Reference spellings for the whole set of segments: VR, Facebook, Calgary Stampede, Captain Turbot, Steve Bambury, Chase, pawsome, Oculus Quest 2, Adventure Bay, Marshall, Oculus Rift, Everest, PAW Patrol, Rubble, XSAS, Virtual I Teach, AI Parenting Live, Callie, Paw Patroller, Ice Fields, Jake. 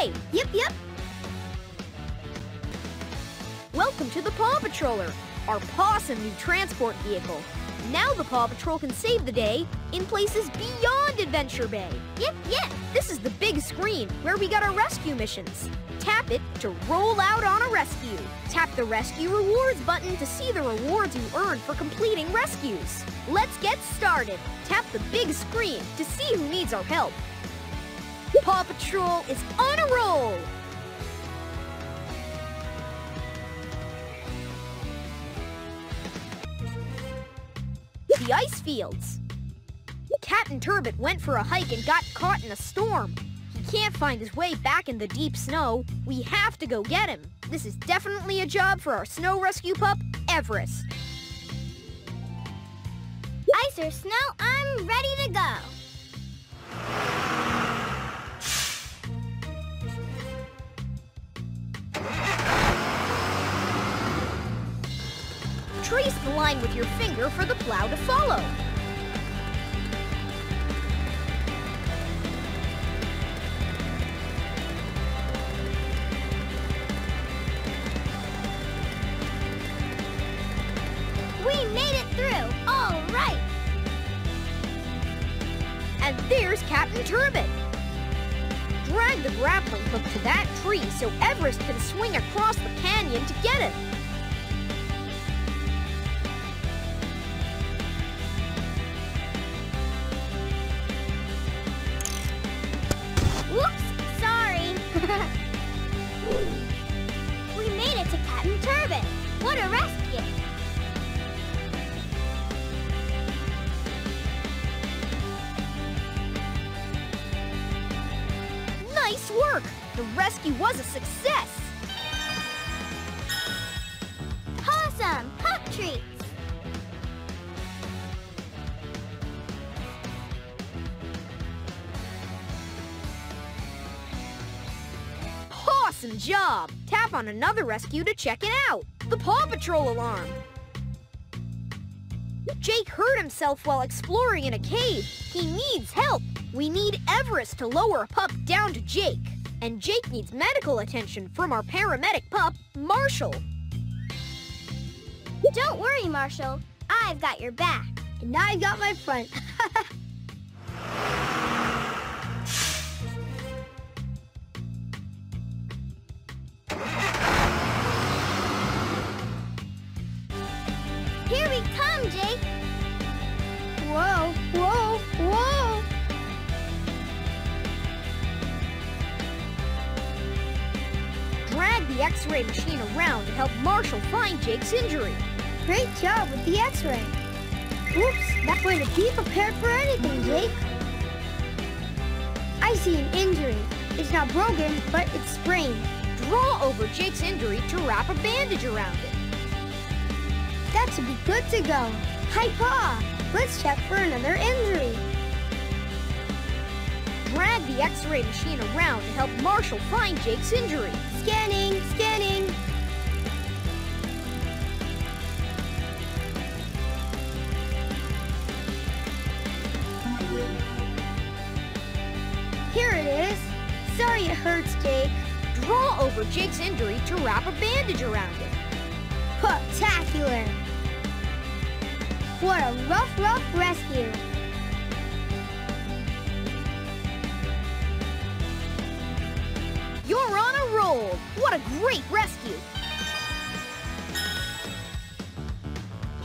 way! Yep, yep! Welcome to the Paw Patroller, our pawsome new transport vehicle. Now the Paw Patrol can save the day in places beyond Adventure Bay. Yep, yep! This is the big screen where we got our rescue missions. Tap it to roll out on a rescue. Tap the Rescue Rewards button to see the rewards you earn for completing rescues. Let's get started. Tap the big screen to see who needs our help. Paw Patrol is on a roll! The ice fields. Captain Turbot went for a hike and got caught in a storm. He can't find his way back in the deep snow. We have to go get him. This is definitely a job for our snow rescue pup, Everest. Ice or snow, I'm ready to go. Trace the line with your finger for the plow to follow. We made it through, all right! And there's Captain Turbot. Drag the grappling hook to that tree so Everest can swing across the canyon to get it. The rescue was a success! Awesome! Pup treats! Awesome job! Tap on another rescue to check it out! The Paw Patrol alarm! Jake hurt himself while exploring in a cave. He needs help! We need Everest to lower a pup down to Jake. And Jake needs medical attention from our paramedic pup, Marshall. Don't worry, Marshall. I've got your back. And I've got my front. Here we come, Jake. Whoa, whoa, whoa. Drag the X-ray machine around and help Marshall find Jake's injury. Great job with the X-ray. Whoops, that way to be prepared for anything, Jake. I see an injury. It's not broken, but it's sprained. Draw over Jake's injury to wrap a bandage around it. That should be good to go. Hi, Pa! Let's check for another injury. Drag the X-ray machine around and help Marshall find Jake's injury. Scanning, scanning. Here it is. Sorry it hurts, Jake. Draw over Jake's injury to wrap a bandage around it. Spectacular! What a rough, rough rescue! You're on a roll! What a great rescue!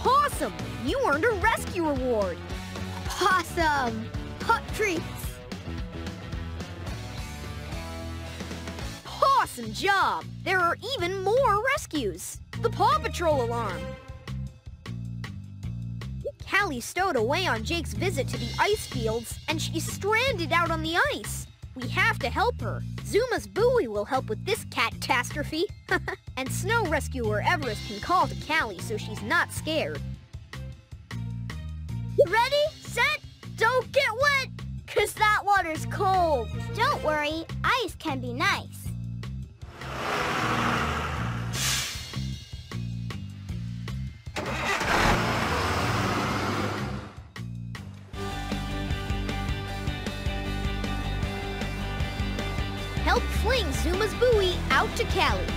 Awesome! You earned a rescue reward! Awesome! Pup treats! Awesome job! There are even more rescues! The Paw Patrol alarm! Callie stowed away on Jake's visit to the ice fields, and she's stranded out on the ice. We have to help her. Zuma's buoy will help with this catastrophe. And snow rescuer Everest can call to Callie so she's not scared. Ready, set, don't get wet, 'cause that water's cold. Don't worry, ice can be nice. help fling Zuma's buoy out to Callie.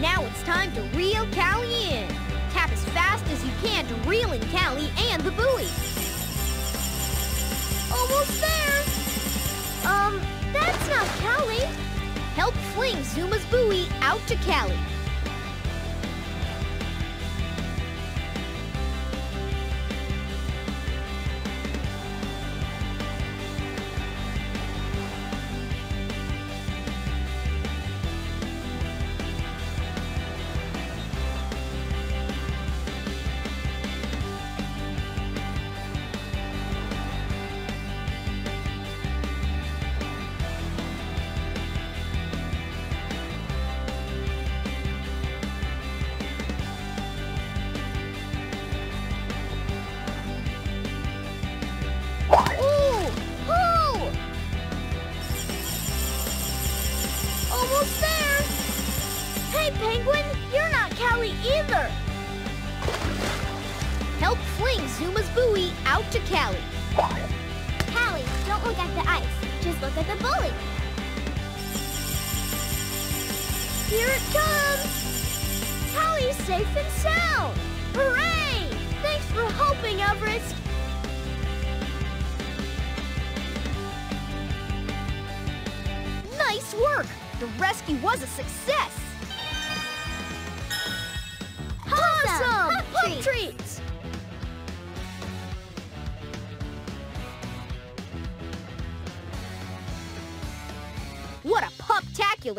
Now it's time to reel Callie in. Tap as fast as you can to reel in Callie and the buoy. Almost there! That's not Callie. Help fling Zuma's buoy out to Callie.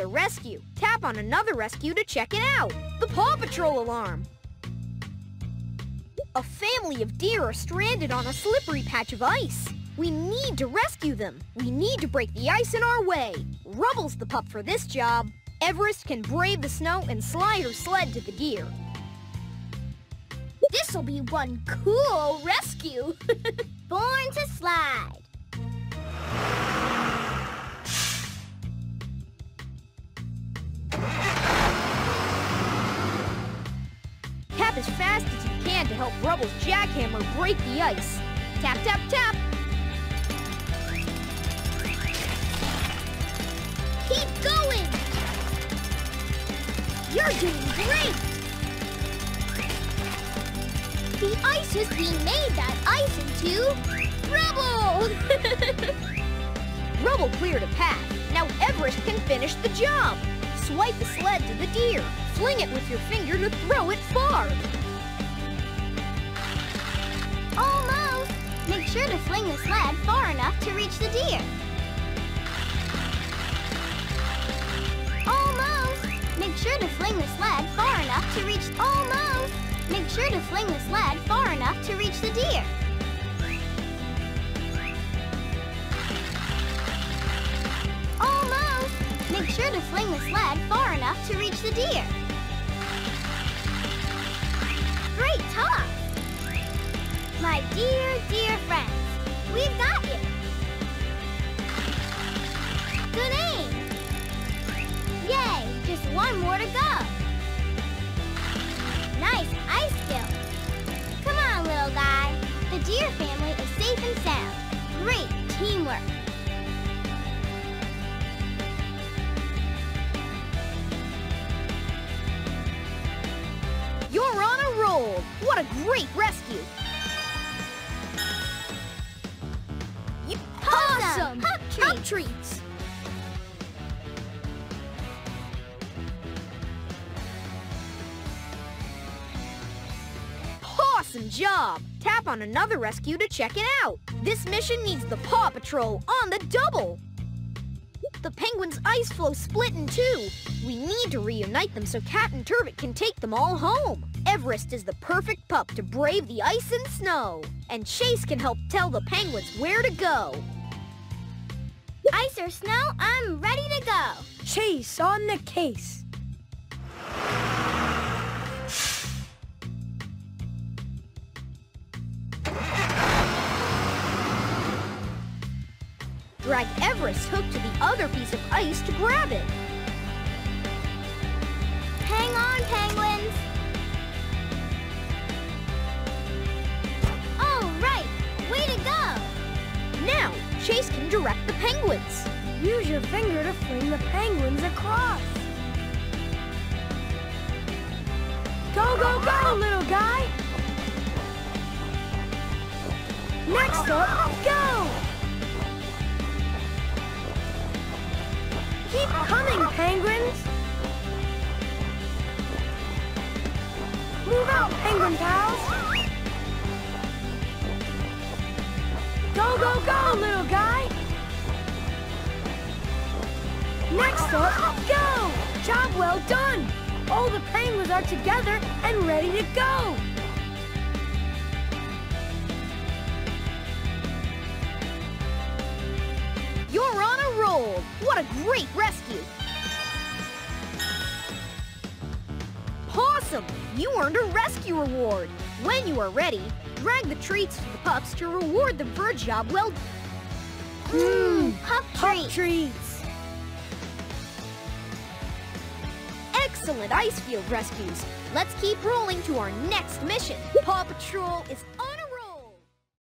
Rescue. Tap on another rescue to check it out. The Paw Patrol alarm. A family of deer are stranded on a slippery patch of ice. We need to rescue them. We need to break the ice in our way. Rubble's the pup for this job. Everest can brave the snow and slide her sled to the deer. This'll be one cool rescue. Born to slide. Tap as fast as you can to help Rubble's jackhammer break the ice. Tap, tap, tap. Keep going. You're doing great. The ice is we made that ice into Rubble. Rubble cleared a path. Now Everest can finish the job. Swipe the sled to the deer. Fling it with your finger to throw it far. Almost! Make sure to fling the sled far enough to reach the deer. Almost! Make sure to fling the sled far enough to reach... Almost! Make sure to fling the sled far enough to reach the deer. Almost! Make sure to fling the sled far enough to reach the deer. Great talk! My dear, dear friends, we've got you! Good aim! Yay, just one more to go! Nice ice skill! Come on, little guy! The deer family is safe and sound. Great teamwork! You're on a roll! What a great rescue! Awesome! Pup treats! Awesome job! Tap on another rescue to check it out. This mission needs the Paw Patrol on the double! The penguin's ice floe split in two. We need to reunite them so Captain Turbot can take them all home. Everest is the perfect pup to brave the ice and snow. And Chase can help tell the penguins where to go. Ice or snow, I'm ready to go. Chase on the case. Drag Everest's hook to the other piece of ice to grab it. Hang on, penguins! direct the penguins. Use your finger to fling the penguins across. Go, go, go, little guy! Next up, go! Keep coming, penguins! Move out, penguin pals! Go, go, go, little guy! Next up, go! Job well done! All the penguins are together and ready to go! You're on a roll! What a great rescue! Awesome! You earned a rescue reward! When you are ready, drag the treats to the pups to reward them for a job well... Pup treats! Excellent ice field rescues! Let's keep rolling to our next mission! Paw Patrol is on!